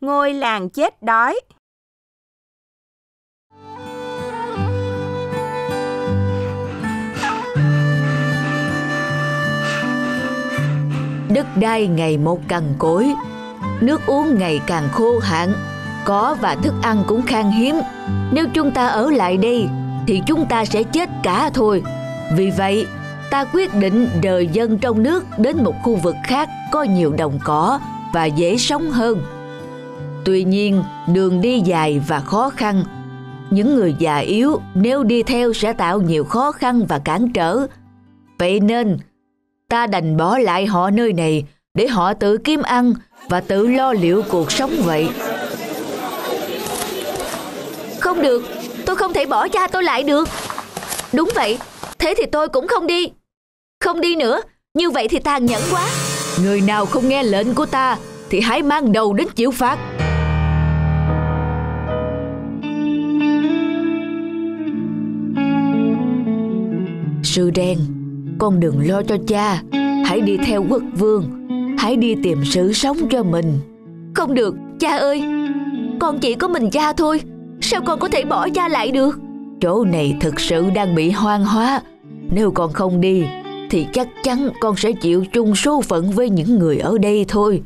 Ngôi làng chết đói. Đất đai ngày một cằn cỗi, nước uống ngày càng khô hạn, cỏ và thức ăn cũng khan hiếm. Nếu chúng ta ở lại đây thì chúng ta sẽ chết cả thôi. Vì vậy, ta quyết định dời dân trong nước đến một khu vực khác có nhiều đồng cỏ và dễ sống hơn. Tuy nhiên, đường đi dài và khó khăn. Những người già yếu nếu đi theo sẽ tạo nhiều khó khăn và cản trở. Vậy nên, ta đành bỏ lại họ nơi này để họ tự kiếm ăn và tự lo liệu cuộc sống vậy. Không được, tôi không thể bỏ cha tôi lại được. Đúng vậy, thế thì tôi cũng không đi. Không đi nữa, như vậy thì tàn nhẫn quá. Người nào không nghe lệnh của ta thì hãy mang đầu đến chịu phạt. Sư Đen, con đừng lo cho cha. Hãy đi theo quốc vương. Hãy đi tìm sự sống cho mình. Không được, cha ơi. Con chỉ có mình cha thôi. Sao con có thể bỏ cha lại được? Chỗ này thực sự đang bị hoang hóa. Nếu con không đi thì chắc chắn con sẽ chịu chung số phận với những người ở đây thôi.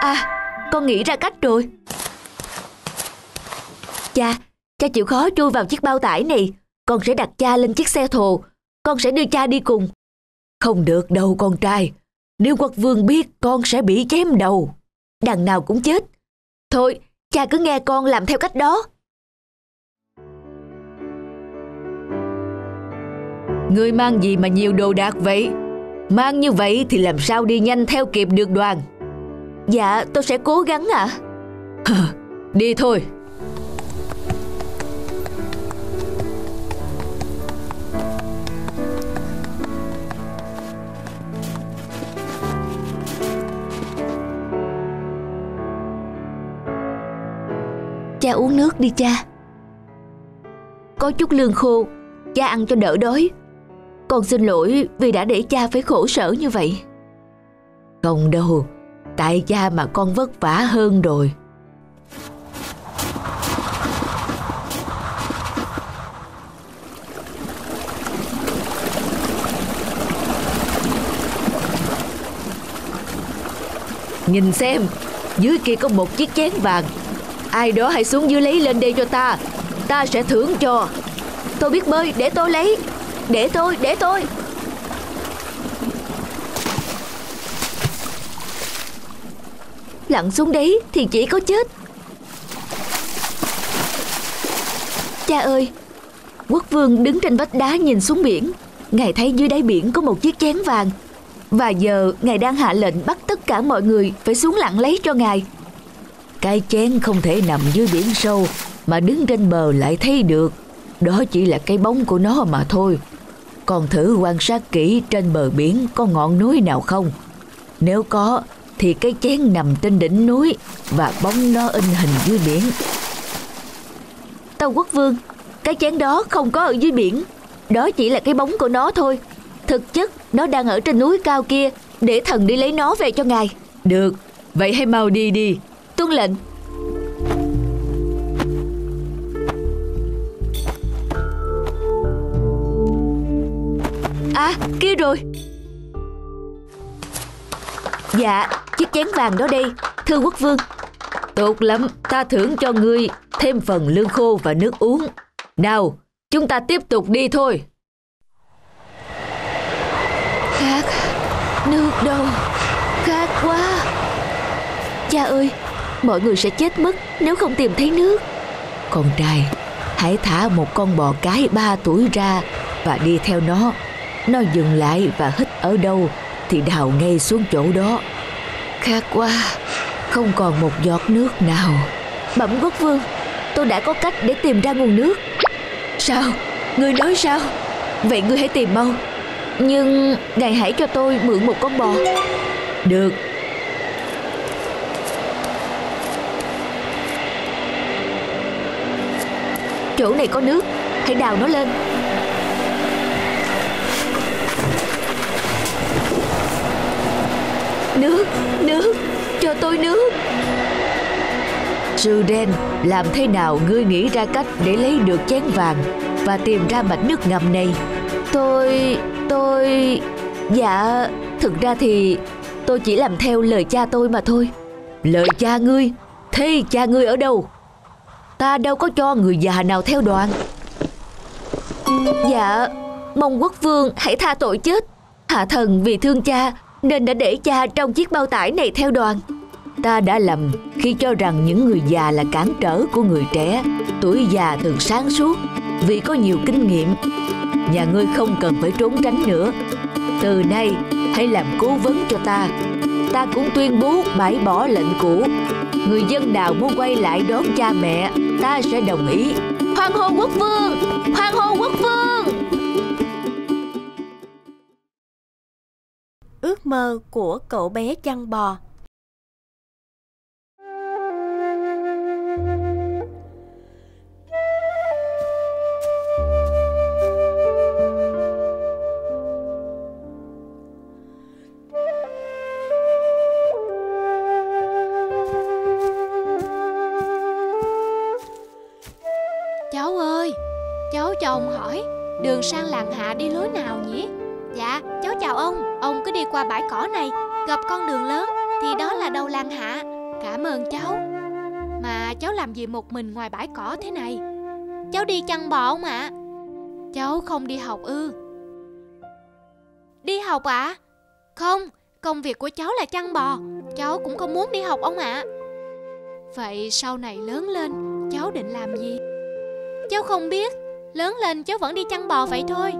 À, con nghĩ ra cách rồi. Cha chịu khó chui vào chiếc bao tải này. Con sẽ đặt cha lên chiếc xe thồ. Con sẽ đưa cha đi cùng. Không được đâu con trai. Nếu quốc vương biết con sẽ bị chém đầu. Đằng nào cũng chết. Thôi, cha cứ nghe con làm theo cách đó. Ngươi mang gì mà nhiều đồ đạc vậy? Mang như vậy thì làm sao đi nhanh theo kịp được đoàn? Dạ, tôi sẽ cố gắng ạ. Đi thôi. Cha uống nước đi cha. Có chút lương khô, cha ăn cho đỡ đói. Con xin lỗi vì đã để cha phải khổ sở như vậy. Không đâu, tại cha mà con vất vả hơn rồi. Nhìn xem, dưới kia có một chiếc chén vàng. Ai đó hãy xuống dưới lấy lên đây cho ta. Ta sẽ thưởng cho. Tôi biết bơi, để tôi lấy. Để tôi. Lặn xuống đấy thì chỉ có chết. Cha ơi, quốc vương đứng trên vách đá nhìn xuống biển. Ngài thấy dưới đáy biển có một chiếc chén vàng. Và giờ ngài đang hạ lệnh bắt tất cả mọi người phải xuống lặn lấy cho ngài. Cái chén không thể nằm dưới biển sâu mà đứng trên bờ lại thấy được. Đó chỉ là cái bóng của nó mà thôi. Con thử quan sát kỹ trên bờ biển có ngọn núi nào không. Nếu có thì cái chén nằm trên đỉnh núi và bóng nó in hình dưới biển. Tâu quốc vương, cái chén đó không có ở dưới biển. Đó chỉ là cái bóng của nó thôi. Thực chất nó đang ở trên núi cao kia. Để thần đi lấy nó về cho ngài. Được, vậy hãy mau đi đi. Tuân lệnh. À, kia rồi. Dạ, chiếc chén vàng đó đây, thưa quốc vương. Tốt lắm, ta thưởng cho ngươi thêm phần lương khô và nước uống. Nào, chúng ta tiếp tục đi thôi. Khát, nước đâu? Khát quá. Cha ơi, mọi người sẽ chết mất nếu không tìm thấy nước. Con trai, hãy thả một con bò cái 3 tuổi ra và đi theo nó. Nó dừng lại và hít ở đâu thì đào ngay xuống chỗ đó. Khát quá, không còn một giọt nước nào. Bẩm quốc vương, tôi đã có cách để tìm ra nguồn nước. Sao? Ngươi nói sao? Vậy ngươi hãy tìm mau. Nhưng ngài hãy cho tôi mượn một con bò. Được. Chỗ này có nước, hãy đào nó lên. Nước, cho tôi nước. Sư Đen, làm thế nào ngươi nghĩ ra cách để lấy được chén vàng và tìm ra mạch nước ngầm này? Tôi... Dạ, thực ra thì tôi chỉ làm theo lời cha tôi mà thôi. Lời cha ngươi? Thế cha ngươi ở đâu? Ta đâu có cho người già nào theo đoàn. Dạ, mong quốc vương hãy tha tội chết. Hạ thần vì thương cha nên đã để cha trong chiếc bao tải này theo đoàn. Ta đã lầm khi cho rằng những người già là cản trở của người trẻ. Tuổi già thường sáng suốt vì có nhiều kinh nghiệm. Nhà ngươi không cần phải trốn tránh nữa. Từ nay hãy làm cố vấn cho ta. Ta cũng tuyên bố bãi bỏ lệnh cũ. Người dân nào muốn quay lại đón cha mẹ, ta sẽ đồng ý. Hoan hô quốc vương! Hoan hô quốc vương! Ước mơ của cậu bé chăn bò. Cháu ơi, cháu chồng hỏi đường sang làng Hạ đi lối nào nhỉ? Dạ, cháu chào ông cứ đi qua bãi cỏ này, gặp con đường lớn thì đó là đầu làng Hạ. Cảm ơn cháu. Mà cháu làm gì một mình ngoài bãi cỏ thế này? Cháu đi chăn bò không ạ? Cháu không đi học ư? Đi học ạ? Không, công việc của cháu là chăn bò. Cháu cũng không muốn đi học ông ạ. Vậy sau này lớn lên, cháu định làm gì? Cháu không biết, lớn lên cháu vẫn đi chăn bò vậy thôi.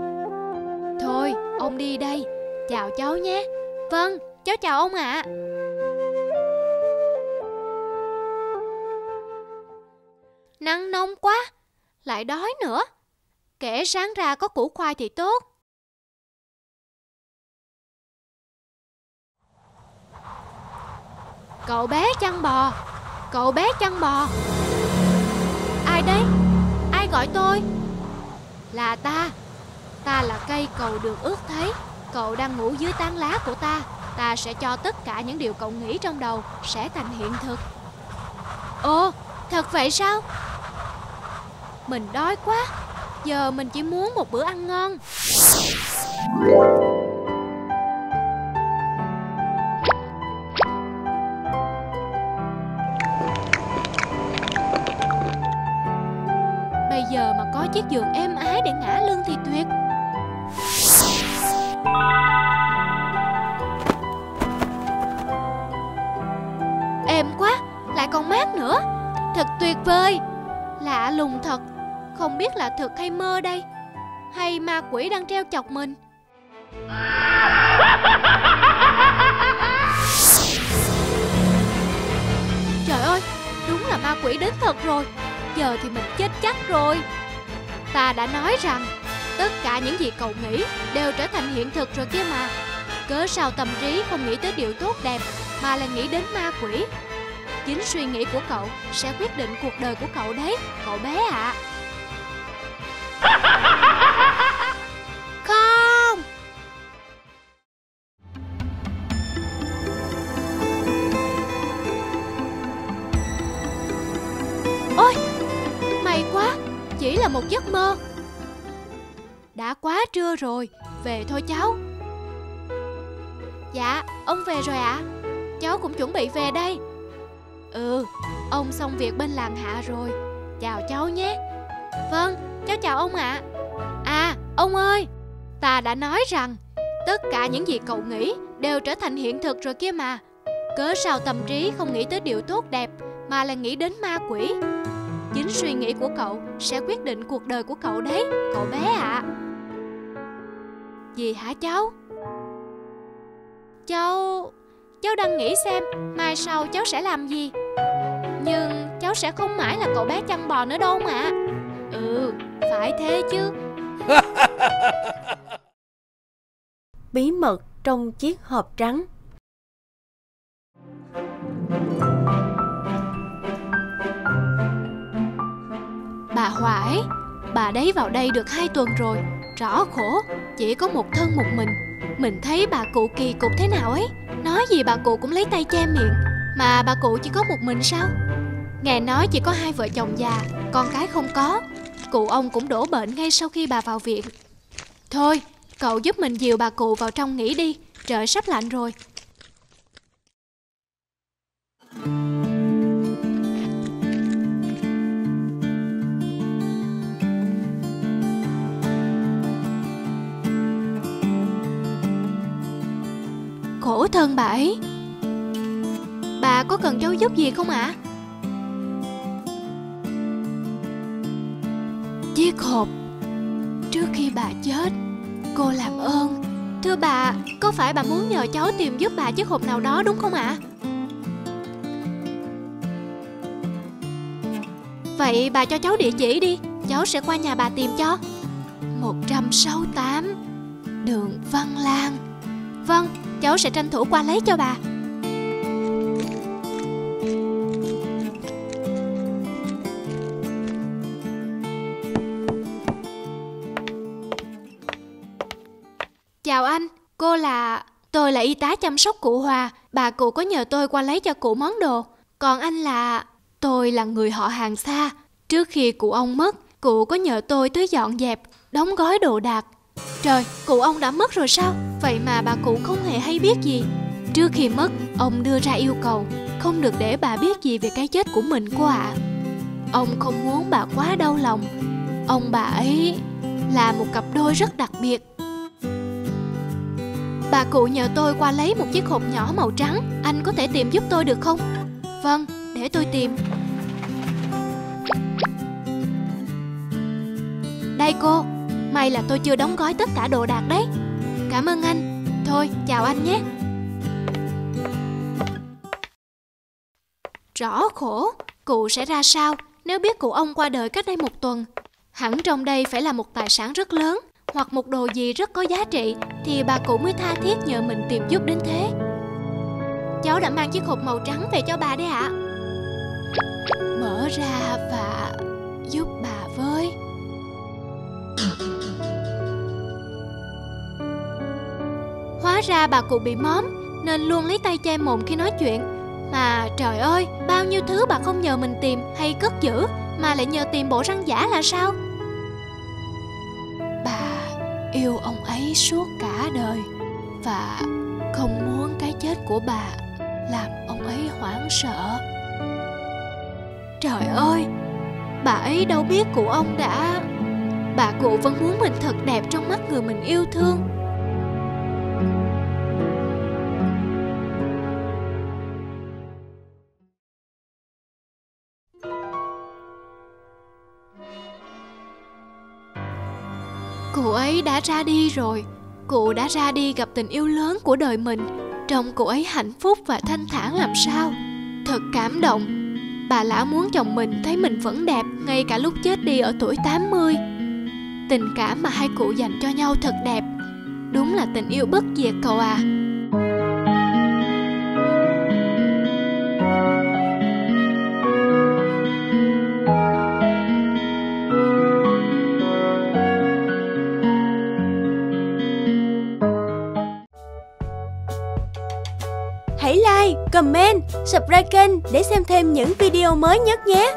Thôi, ông đi đây. Chào cháu nhé. Vâng, cháu chào ông ạ. Nắng nóng quá, lại đói nữa. Kể sáng ra có củ khoai thì tốt. Cậu bé chăn bò, cậu bé chăn bò. Ai đấy? Ai gọi tôi? Là ta. Ta là cây cầu được ước thấy. Cậu đang ngủ dưới tán lá của ta. Ta sẽ cho tất cả những điều cậu nghĩ trong đầu sẽ thành hiện thực. Ồ, thật vậy sao? Mình đói quá. Giờ mình chỉ muốn một bữa ăn ngon. Bây giờ mà có chiếc giường êm ái để ngả lưng thì tuyệt. Êm quá, lại còn mát nữa. Thật tuyệt vời. Lạ lùng thật. Không biết là thực hay mơ đây. Hay ma quỷ đang treo chọc mình. Trời ơi, đúng là ma quỷ đến thật rồi. Giờ thì mình chết chắc rồi. Ta đã nói rằng tất cả những gì cậu nghĩ đều trở thành hiện thực rồi kia mà. Cớ sao tâm trí không nghĩ tới điều tốt đẹp mà là nghĩ đến ma quỷ? Chính suy nghĩ của cậu sẽ quyết định cuộc đời của cậu đấy, cậu bé ạ. Không! Ôi! May quá! Chỉ là một giấc mơ. Đã quá trưa rồi, về thôi cháu. Dạ, ông về rồi ạ. Cháu cũng chuẩn bị về đây. Ừ, ông xong việc bên làng Hạ rồi. Chào cháu nhé. Vâng, cháu chào ông ạ. À, ông ơi, ta đã nói rằng tất cả những gì cậu nghĩ đều trở thành hiện thực rồi kia mà. Cớ sao tâm trí không nghĩ tới điều tốt đẹp mà là nghĩ đến ma quỷ? Chính suy nghĩ của cậu sẽ quyết định cuộc đời của cậu đấy, cậu bé ạ. Gì hả cháu? Cháu đang nghĩ xem mai sau cháu sẽ làm gì. Nhưng cháu sẽ không mãi là cậu bé chăn bò nữa đâu mà. Ừ, phải thế chứ. Bí mật trong chiếc hộp trắng. Bà Hoải, bà đấy vào đây được 2 tuần rồi. Rõ khổ, chỉ có một thân một mình. Mình thấy bà cụ kỳ cục thế nào ấy. Nói gì bà cụ cũng lấy tay che miệng. Mà bà cụ chỉ có một mình sao? Nghe nói chỉ có hai vợ chồng già, con cái không có. Cụ ông cũng đổ bệnh ngay sau khi bà vào viện. Thôi, cậu giúp mình dìu bà cụ vào trong nghỉ đi, trời sắp lạnh rồi. Khổ thân bà ấy. Bà có cần cháu giúp gì không ạ? Chiếc hộp. Trước khi bà chết, cô làm ơn. Thưa bà, có phải bà muốn nhờ cháu tìm giúp bà chiếc hộp nào đó đúng không ạ? Vậy bà cho cháu địa chỉ đi, cháu sẽ qua nhà bà tìm cho. 168 đường Văn Lang. Vâng, cháu sẽ tranh thủ qua lấy cho bà. Chào anh, cô là... Tôi là y tá chăm sóc cụ Hòa. Bà cụ có nhờ tôi qua lấy cho cụ món đồ. Còn anh là... Tôi là người họ hàng xa. Trước khi cụ ông mất, cụ có nhờ tôi tới dọn dẹp, đóng gói đồ đạc. Trời, cụ ông đã mất rồi sao? Vậy mà bà cụ không hề hay biết gì. Trước khi mất, ông đưa ra yêu cầu không được để bà biết gì về cái chết của mình cô ạ. Ông không muốn bà quá đau lòng. Ông bà ấy là một cặp đôi rất đặc biệt. Bà cụ nhờ tôi qua lấy một chiếc hộp nhỏ màu trắng. Anh có thể tìm giúp tôi được không? Vâng, để tôi tìm. Đây cô, may là tôi chưa đóng gói tất cả đồ đạc đấy. Cảm ơn anh. Thôi, chào anh nhé. Rõ khổ, cụ sẽ ra sao nếu biết cụ ông qua đời cách đây một tuần. Hẳn trong đây phải là một tài sản rất lớn, hoặc một đồ gì rất có giá trị, thì bà cụ mới tha thiết nhờ mình tìm giúp đến thế. Cháu đã mang chiếc hộp màu trắng về cho bà đấy ạ. Mở ra và giúp bà với. Hóa ra bà cụ bị móm nên luôn lấy tay che mồm khi nói chuyện. Mà trời ơi, bao nhiêu thứ bà không nhờ mình tìm hay cất giữ, mà lại nhờ tìm bộ răng giả là sao? Yêu ông ấy suốt cả đời và không muốn cái chết của bà làm ông ấy hoảng sợ. Trời ơi, bà ấy đâu biết cụ ông đã... Bà cụ vẫn muốn mình thật đẹp trong mắt người mình yêu thương. Cụ ấy đã ra đi rồi. Cụ đã ra đi gặp tình yêu lớn của đời mình. Trông cụ ấy hạnh phúc và thanh thản làm sao. Thật cảm động. Bà lão muốn chồng mình thấy mình vẫn đẹp ngay cả lúc chết đi ở tuổi 80. Tình cảm mà hai cụ dành cho nhau thật đẹp. Đúng là tình yêu bất diệt cậu à. Hãy like, comment, subscribe kênh để xem thêm những video mới nhất nhé!